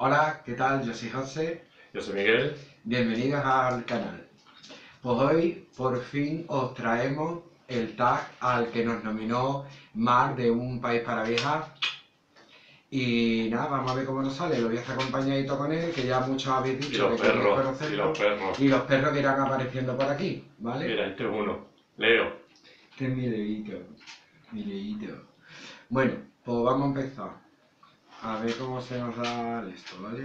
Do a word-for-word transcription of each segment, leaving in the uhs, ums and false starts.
Hola, ¿qué tal? Yo soy José. Yo soy Miguel. Bienvenidos al canal. Pues hoy por fin os traemos el tag al que nos nominó Mar de Un País para Viejas. Y nada, vamos a ver cómo nos sale. Lo voy a hacer acompañadito con él, que ya muchos habéis dicho. Y los, que perros, conocerlo, y los perros. Y los perros que irán apareciendo por aquí, ¿vale? Mira, este es uno. Leo. Este es mi leito. Mi leito. Bueno, pues vamos a empezar. A ver cómo se nos da esto, ¿vale?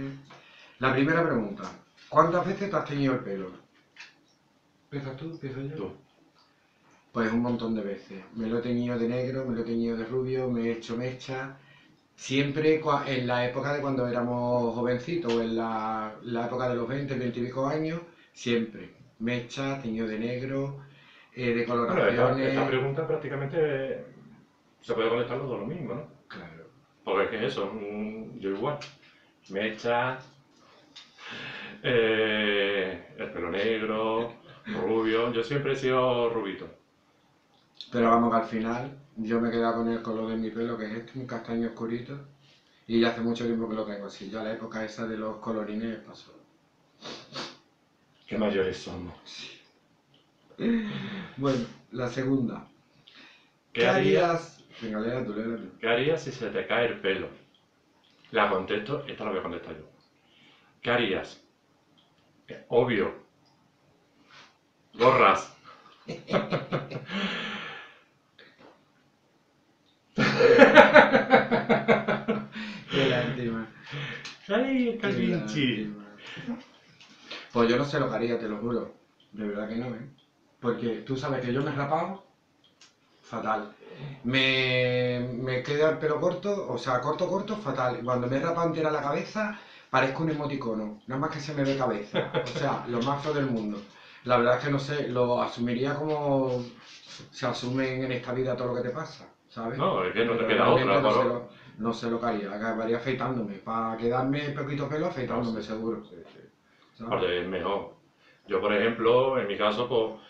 La primera pregunta. ¿Cuántas veces te has teñido el pelo? ¿Empiezas tú? ¿Empiezo yo? Tú. Pues un montón de veces. Me lo he teñido de negro, me lo he teñido de rubio, me he hecho mecha. Siempre en la época de cuando éramos jovencitos, o en la, la época de los veinte, veintipico años, siempre. Mecha, teñido de negro, eh, de coloraciones... Bueno, esta, esta pregunta prácticamente se puede conectar los dos lo mismo, ¿no? Claro. Porque es que eso, yo igual, mecha, eh, el pelo negro, rubio, yo siempre he sido rubito. Pero vamos que al final yo me he quedado con el color de mi pelo, que es este, un castaño oscurito, y ya hace mucho tiempo que lo tengo así, ya la época esa de los colorines pasó. Qué mayores somos. Sí. Bueno, la segunda. ¿Qué, ¿Qué harías? Venga, léela tú, léela tú. ¿Qué harías si se te cae el pelo? La contesto, esta la voy a contestar yo. ¿Qué harías? Obvio. Gorras. Qué lástima. Ay, qué pinche. Pues yo no sé lo que haría, te lo juro. De verdad que no, ¿eh? Porque tú sabes que yo me he rapado fatal. Me, me queda el pelo corto, o sea, corto, corto, fatal. Cuando me he rapado entera la cabeza, parezco un emoticono. Nada más que se me ve cabeza. O sea, lo más feo del mundo. La verdad es que no sé, lo asumiría como se asumen en esta vida todo lo que te pasa, ¿sabes? No, es que no te queda otra, no, sé lo, no sé lo que haría, acabaría afeitándome. Para quedarme poquito pelo, afeitándome, sí, seguro. Sí, sí. Vale, es mejor. Yo, por ejemplo, en mi caso, pues,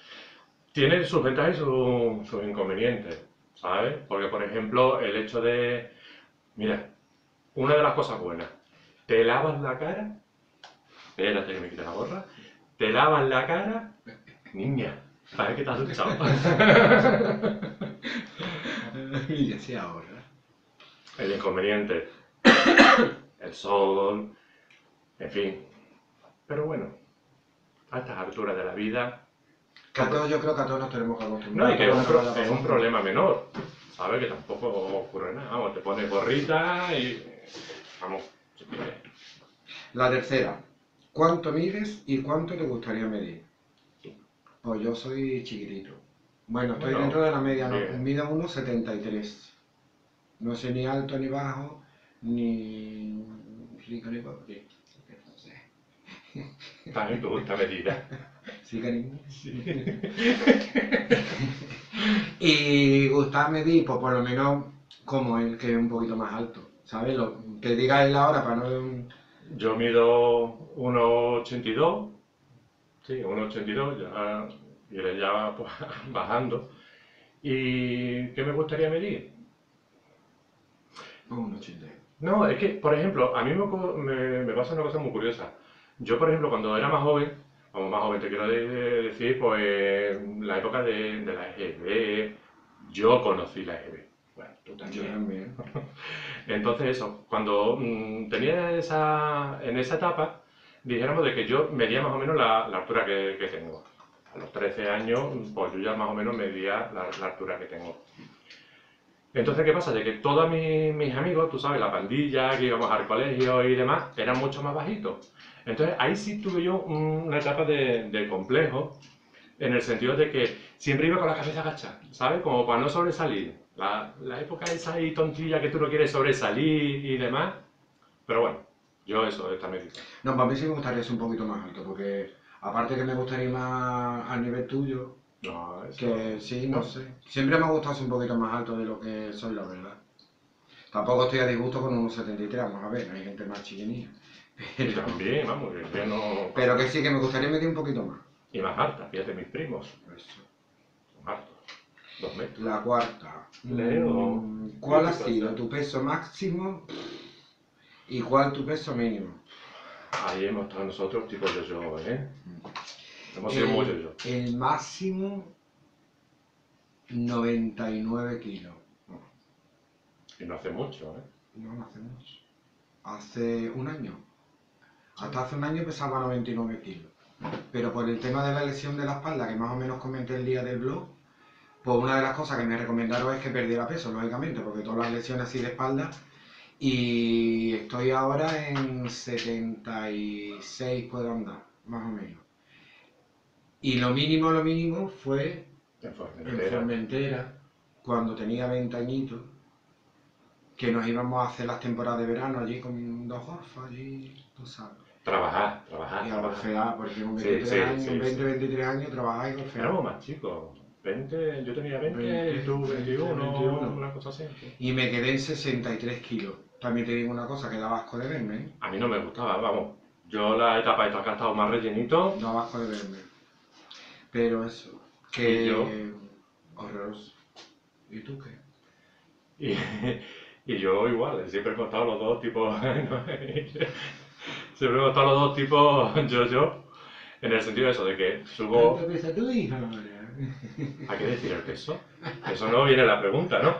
tiene sus ventajas y sus, sus inconvenientes. ¿Sabes? Porque, por ejemplo, el hecho de... Mira, una de las cosas buenas. Te lavas la cara... Espérate que me quita la gorra. Te lavas la cara... Niña, ¿sabes qué te has duchado? Y así ahora. El inconveniente. El sol... En fin. Pero bueno, a estas alturas de la vida... Que a todos, yo creo que a todos nos tenemos que acostumbrar. No, y que es un, pro, es un problema menor, ¿sabes? Que tampoco ocurre nada, vamos, te pones gorrita y... Vamos. La tercera. ¿Cuánto mides y cuánto te gustaría medir? Pues yo soy chiquitito. Bueno, estoy bueno, dentro de la media, ¿no? Mido uno setenta y tres. No soy ni alto ni bajo, ni... rico ni pobre. También te gusta medida. Sí, cariño. Sí. Y gustar medir, pues por lo menos como el que es un poquito más alto, ¿sabes? Lo que diga él ahora para no... Yo mido uno ochenta y dos, sí, uno ochenta y dos, ya iré ya pues, bajando. ¿Y qué me gustaría medir? uno ochenta y dos. No, es que, por ejemplo, a mí me, me, me pasa una cosa muy curiosa. Yo, por ejemplo, cuando era más joven, como más joven te quiero decir, pues la época de, de la E G B, yo conocí la E G B. Bueno, tú también. Yo también. Entonces eso, cuando mmm, tenía esa, en esa etapa, dijéramos de que yo medía más o menos la, la altura que, que tengo. A los trece años, pues yo ya más o menos medía la, la altura que tengo. Entonces, ¿qué pasa? De que todos mis, mis amigos, tú sabes, la pandilla, que íbamos al colegio y demás, eran mucho más bajitos. Entonces, ahí sí tuve yo una etapa de, de complejo, en el sentido de que siempre iba con la cabeza agachada, ¿sabes? Como para no sobresalir. La, la época esa ahí tontilla que tú no quieres sobresalir y demás. Pero bueno, yo eso, esta medida. No, para mí sí me gustaría ser un poquito más alto, porque aparte que me gustaría ir más al nivel tuyo... No, eso... Que sí, no sé. Siempre me ha gustado ser un poquito más alto de lo que soy, la verdad. Tampoco estoy a disgusto con unos setenta y tres, vamos a ver, hay gente más chiquinilla. Pero... También, vamos, que no... Pero que sí, que me gustaría meter un poquito más. Y más alta, fíjate, mis primos. Eso. Son hartos. Dos metros. La cuarta. Leo. ¿Cuál ha sido tu peso máximo Igual tu peso mínimo. Ahí hemos estado nosotros tipo yo-yo, ¿eh? Hemos sido muy yo-yo. El máximo, noventa y nueve kilos. Y no hace mucho, ¿eh? No, no hace mucho. Hace un año. Hasta hace un año pesaba noventa y nueve kilos. Pero por el tema de la lesión de la espalda, que más o menos comenté el día del blog, pues una de las cosas que me recomendaron es que perdiera peso, lógicamente, porque todas las lesiones así de espalda. Y estoy ahora en setenta y seis, puedo andar, más o menos. Y lo mínimo, lo mínimo fue en Formentera, en Formentera cuando tenía veinte añitos, que nos íbamos a hacer las temporadas de verano allí con dos orfas, allí, tú sabes. Trabajar, trabajar. Y a golfear, porque con veintitrés sí, sí, años, sí, sí. veinte, veintitrés años, trabajar y golfear. Éramos más chicos. veinte, yo tenía veinte, y tú veintiuno, una cosa así. Y me quedé en sesenta y tres kilos. También te digo una cosa, que daba asco de verme, ¿eh? A mí no me gustaba, vamos. Yo la etapa esta que ha estado más rellenito... Daba asco de verme. Pero eso, que... ¿Y yo? Horroroso. ¿Y tú qué? Y, y yo igual, siempre hemos estado los dos tipos... siempre hemos estado los dos tipos yo-yo. En el sentido de eso, de que subo... ¿Cuánto pesa tu hija? ¿A qué decir el peso? Eso no viene la pregunta, ¿no?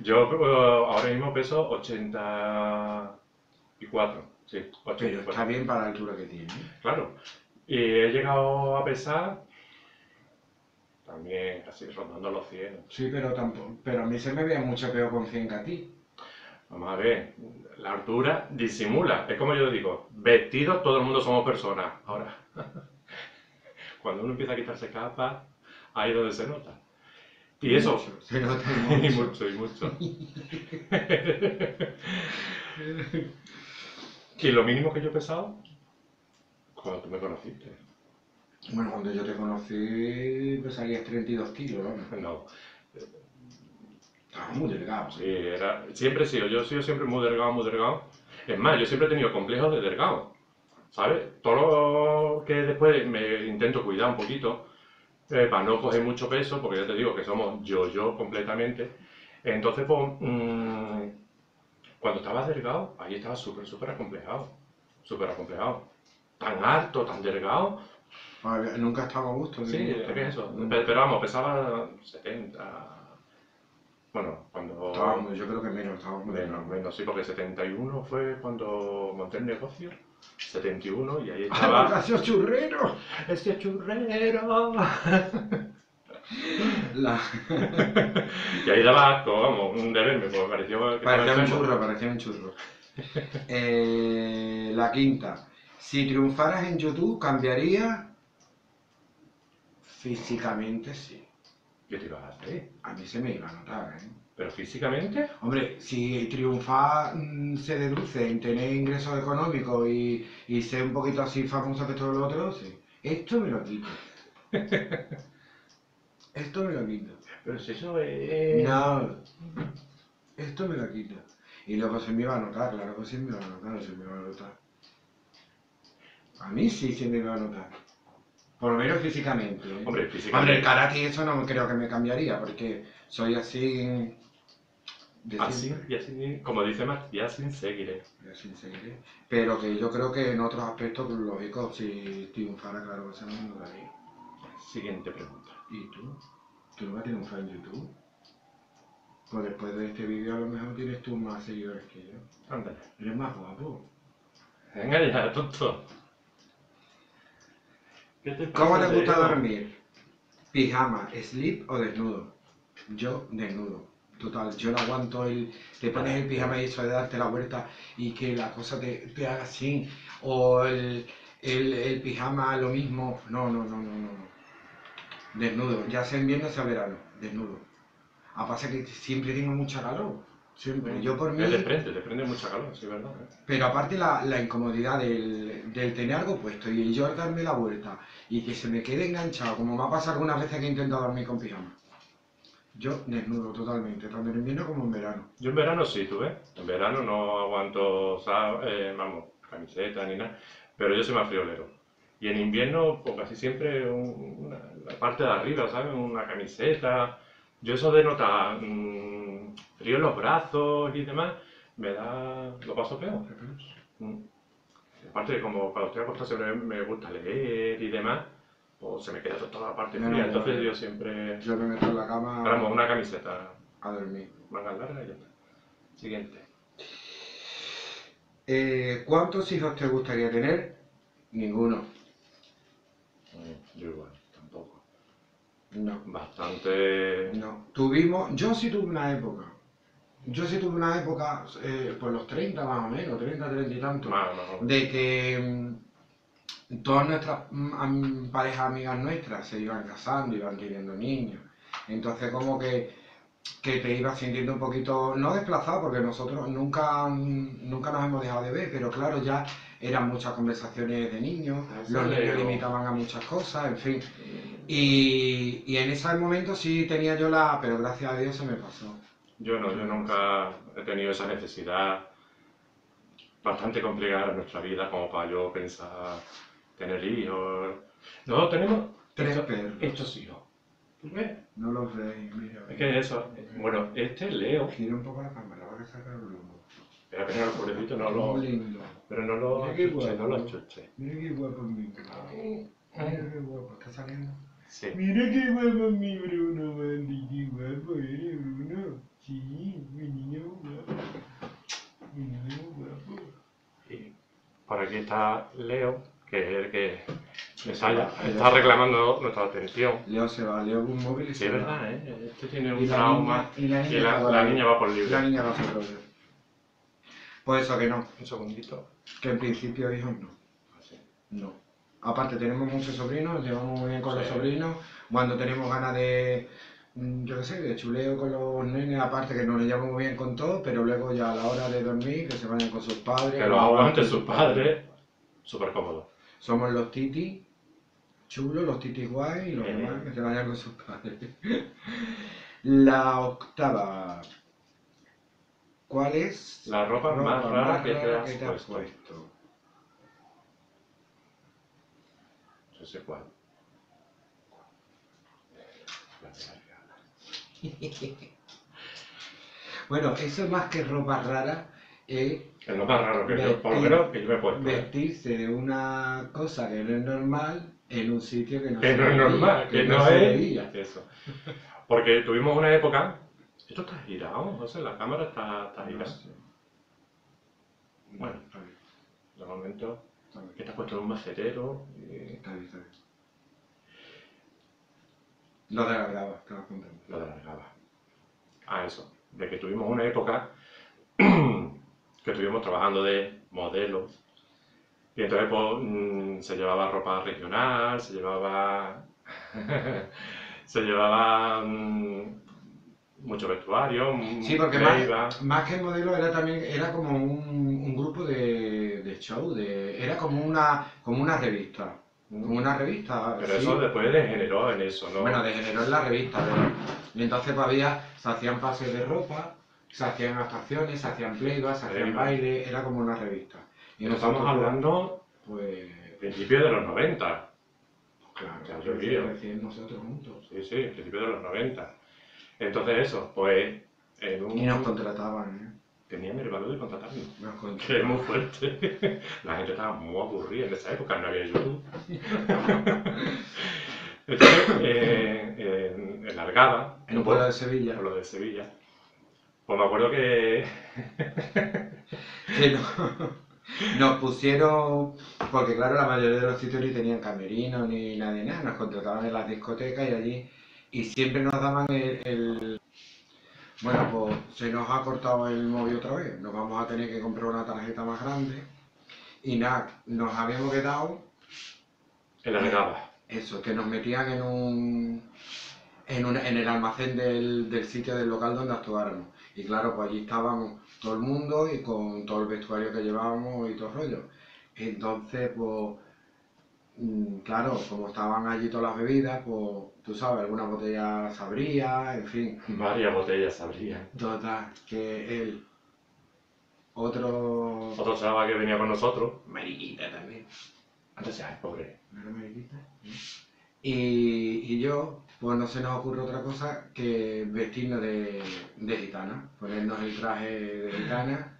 Yo ahora mismo peso ochenta y cuatro, sí. ochenta y cuatro. Pero está bien para la altura que tiene. Claro. Y he llegado a pesar también casi rondando los cien. Sí, pero tampoco, pero a mí se me veía mucho peor con cien que a ti. Vamos a ver, la altura disimula. Es como yo digo, vestidos todo el mundo somos personas. Ahora... Cuando uno empieza a quitarse capas, ahí es donde se nota. Y eso... Mucho, se nota mucho. Y mucho, y mucho. Y lo mínimo que yo he pesado, cuando tú me conociste. Bueno, cuando yo te conocí, pesarías treinta y dos kilos, ¿no? No. Estaba muy delgado. Sí, era, siempre he sido. Yo he sido siempre muy delgado, muy delgado. Es más, yo siempre he tenido complejos de delgado. ¿Sabes? Todo lo que después me intento cuidar un poquito, eh, para no coger mucho peso, porque ya te digo que somos yo-yo completamente. Entonces, pues, mmm, cuando estaba delgado, ahí estaba súper, súper acomplejado. Súper acomplejado. Tan alto, tan delgado. Ver, nunca estaba a gusto. Sí, es que eso. Pero vamos, pesaba setenta... Bueno, cuando... Estábamos, yo creo que menos, estábamos menos. Menos, sí, porque setenta y uno fue cuando monté el negocio. setenta y uno y ahí estaba... ¡Ah, casi churrero! ¡Ese churrero! La... Y ahí daba asco, vamos, un deberme, porque pareció... Que parecía un churro, churro, parecía un churro. eh, la quinta. Si triunfaras en YouTube, ¿cambiaría? Físicamente, sí. ¿Qué te ibas a hacer? A mí se me iba a notar, ¿eh? ¿Pero físicamente? Hombre, si triunfar mmm, se deduce en tener ingresos económicos y, y ser un poquito así famoso que todo lo otro, sí. Esto me lo quito. Esto me lo quito. Pero si eso es... No. Esto me lo quito. Y luego se me iba a notar, claro que sí me iba a notar, se me iba a notar. A mí sí se me iba a notar. Por lo menos físicamente, ¿eh? Hombre, físicamente. Hombre, el karate eso no creo que me cambiaría, porque soy así... De así, y así, como dice Mar, ya sin seguiré. Ya sin seguiré. Pero que yo creo que en otros aspectos lógicos, si triunfara, claro, que se me mudaría. Siguiente pregunta. ¿Y tú? ¿Tú no vas a triunfar en YouTube? Pues después de este vídeo a lo mejor tienes tú más seguidores que yo. Ándale. Eres más guapo. Venga ya, tonto. Te ¿Cómo te gusta dormir? ¿Pijama, sleep o desnudo? Yo, desnudo. Total, yo no aguanto el... Te pones el pijama y eso de darte la vuelta y que la cosa te, te haga así. O el, el, el pijama, lo mismo. No, no, no, no, no. Desnudo. Ya sea invierno, sea verano. Desnudo. A pesar que siempre tengo mucha calor. Siempre. Yo por mí... Te prende, te prende mucha calor, sí, verdad. Pero aparte la, la incomodidad del, del tener algo puesto y el yo darme la vuelta y que se me quede enganchado, como me ha pasado algunas veces que he intentado dormir con pijama. Yo desnudo totalmente, tanto en invierno como en verano. Yo en verano sí, tú ves. En verano no aguanto, o sea, eh, vamos, camiseta ni nada, pero yo soy más friolero. Y en invierno, pues casi siempre un, una, la parte de arriba, ¿sabes? Una camiseta... Yo eso de notar mmm, frío en los brazos y demás, me da... lo paso peor. Mm. Aparte, como para usted acostarse me gusta leer y demás, pues se me queda toda la parte fría, no, no, entonces no, yo siempre... Yo me meto en la cama... Paramos, una camiseta. A dormir. Manga larga y ya está. Siguiente. Eh, ¿Cuántos hijos te gustaría tener? Ninguno. Mm, yo igual, tampoco. No. Bastante... No. Tuvimos... Yo sí tuve una época. Yo sí tuve una época, eh, por los treinta más o menos, treinta, treinta y tanto, más, más, más. De que mmm, todas nuestras mmm, parejas amigas nuestras se iban casando, iban teniendo niños. Entonces como que, que te ibas sintiendo un poquito, no desplazado, porque nosotros nunca, nunca nos hemos dejado de ver, pero claro, ya eran muchas conversaciones de niños, sí, los niños limitaban a muchas cosas, en fin. Y, y en ese momento sí tenía yo la... pero gracias a Dios se me pasó. Yo no, yo nunca he tenido esa necesidad bastante complicada en nuestra vida como para yo pensar tener hijos. Nosotros tenemos tres estos, perros. Estos hijos. ¿Tú ves? No los veis, mira. Es que eso. Bueno, este Leo. Gira un poco la cámara, va a sacar el lomo. Pero que no los pobrecitos no los. Pero no los chuches, no los chuches. Mira qué guapo es mi Bruno. Mira qué guapo, está saliendo. Sí. Mira qué guapo es mi Bruno, Andy, qué guapo eres, Bruno. Sí, mi niño guapo, mi niño guapo. Y por aquí está Leo, que es el que les haya, está reclamando nuestra atención. Leo se va, Leo con un móvil y se va. Sí, es verdad, ¿eh? Este tiene un trauma y la niña, y la, la, la niña va por libre. La niña va por libre. Pues eso que no. Un segundito. Que en principio hijos no. Así. No. Aparte tenemos muchos sobrinos, llevamos muy bien con sí. los sobrinos. Cuando tenemos ganas de... yo qué sé, de chuleo con los nenes, aparte que nos le llevamos muy bien con todo, pero luego ya a la hora de dormir, que se vayan con sus padres... Que lo aguanten sus padres, súper cómodo. Somos los titis chulos, los titis guay, y los eh. demás que se vayan con sus padres. La octava... ¿Cuál es la ropa, ropa más rara, rara que te has, que te has puesto? puesto? Yo sé cuál. Bueno, eso es más que ropa rara. Eh, es lo más raro que vestir, yo, por lo menos, que yo me he puesto. Vestirse de una cosa que no es normal en un sitio que no, que se no veía, es normal, que, que no, no es eso. Porque tuvimos una época. Esto está girado, no sé, la cámara está, está girada. No sé. Bueno, está bien. De momento, que te has puesto un macerero. Y... Está bien, está bien. Lo de la grava, estaba contento. Lo de la grava. Ah, eso. De que tuvimos una época que estuvimos trabajando de modelos. Y entonces pues, mmm, se llevaba ropa regional, se llevaba... se llevaba... Mmm, mucho vestuario, sí, porque más, más que modelo era también era como un, un grupo de, de show, de, era como una, como una revista. Como una revista. Pero sí. Eso después degeneró en eso, ¿no? Bueno, degeneró en la revista. Y entonces había, se hacían pases de ropa, se hacían actuaciones, se hacían playbacks, se hacían baile, era como una revista. Y nos estamos hablando, pues... principios de los noventa. Pues claro, yo creo. Nosotros juntos. Sí, sí, principios de los noventa. Entonces eso, pues... en un... Y nos contrataban, ¿eh? Tenían el valor de contratarme, que es muy fuerte. La gente estaba muy aburrida en esa época, no había YouTube. Entonces, eh, eh, en Algaba, en un pueblo de Sevilla, pueblo de Sevilla, pues me acuerdo que... que no, nos pusieron, porque claro, la mayoría de los sitios ni tenían camerinos ni nada de nada, nos contrataban en las discotecas y allí, y siempre nos daban el... el... Bueno, pues se nos ha cortado el móvil otra vez, nos vamos a tener que comprar una tarjeta más grande y nada, nos habíamos quedado... En la regada. Eso, que nos metían en un... en, un, en el almacén del, del sitio del local donde actuáramos. Y claro, pues allí estábamos todo el mundo y con todo el vestuario que llevábamos y todo el rollo. Entonces, pues... claro, como estaban allí todas las bebidas, pues, tú sabes, alguna botella se abría, en fin. Varias botellas se abrían. Total, que él, otro... Otro chaval que venía con nosotros. Mariquita también. Entonces, ay, pobre. ¿No era mariquita? Y, y yo, pues no se nos ocurre otra cosa que vestirnos de, de gitana, ponernos el traje de gitana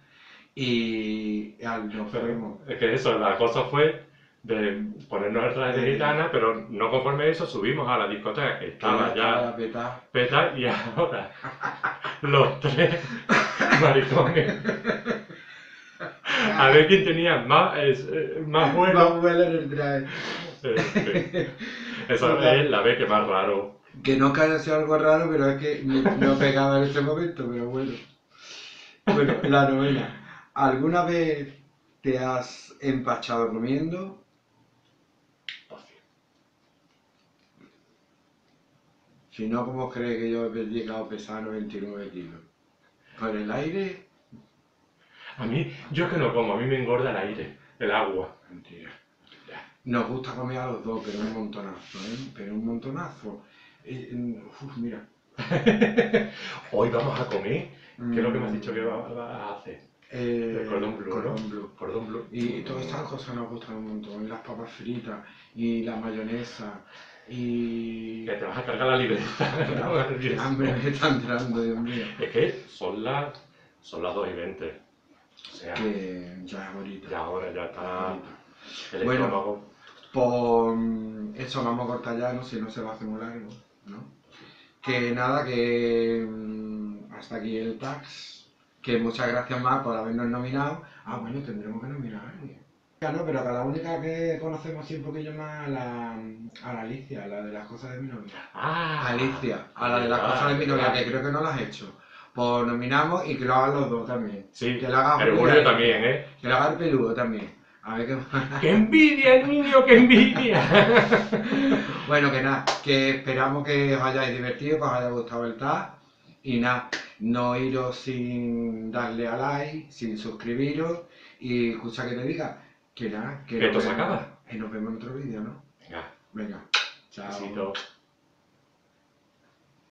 y al nos fuimos. Es que eso, la cosa fue de ponernos el traje de gitana, pero no conforme a eso subimos a la discoteca, que estaba ya peta. peta y ahora los tres maricones. A ver quién tenía más, es, más vuelo. Más vuelo en el traje. Este, esa es la vez que más raro. Que no que sea algo raro, pero es que no pegaba en ese momento, pero bueno. Bueno, la novena. ¿Alguna vez te has empachado comiendo? Si no, ¿cómo crees que yo he llegado a pesar noventa y nueve kilos? ¿Con el aire? A mí, yo es que no como, a mí me engorda el aire, el agua. Mentira. Nos gusta comer a los dos, pero un montonazo, ¿eh? Pero un montonazo. Uf, mira. Hoy vamos a comer. ¿Qué es lo que me has dicho que vas a hacer? Eh, cordón blue, cordón blue, ¿no? Cordón blue. Y todas estas cosas nos gustan un montón, y las papas fritas, y la mayonesa, y... Que te vas a cargar la libreta. Qué hambre me está entrando, Dios mío. Es que son las, son las dos y veinte. O sea, que ya es ahorita. Ya ahora, ya está el bueno, estómago. Pues eso, vamos a cortar ya, no sé, no se va a hacer muy largo, ¿no? Que nada, que hasta aquí el tax. Que muchas gracias, Mar, por habernos nominado. Ah, bueno, tendremos que nominar a alguien. Claro, pero que la única que conocemos así un poquillo más a la, a la Alicia, a la de las cosas de mi novia. Ah, Alicia, a la de las cosas de mi novia, que creo que no las has hecho. Pues nominamos y que lo hagan los dos también. Sí, que lo haga el Bruno también, ¿eh? Que lo haga el peludo también. A ver qué más. ¡Qué envidia, niño, qué envidia! Bueno, que nada, que esperamos que os hayáis divertido, que os haya gustado el tag. Y nada, no iros sin darle a like, sin suscribiros y escucha que te diga que nada, que esto se acaba. Y nos vemos en otro vídeo, ¿no? Venga. Venga. Chao. Besito.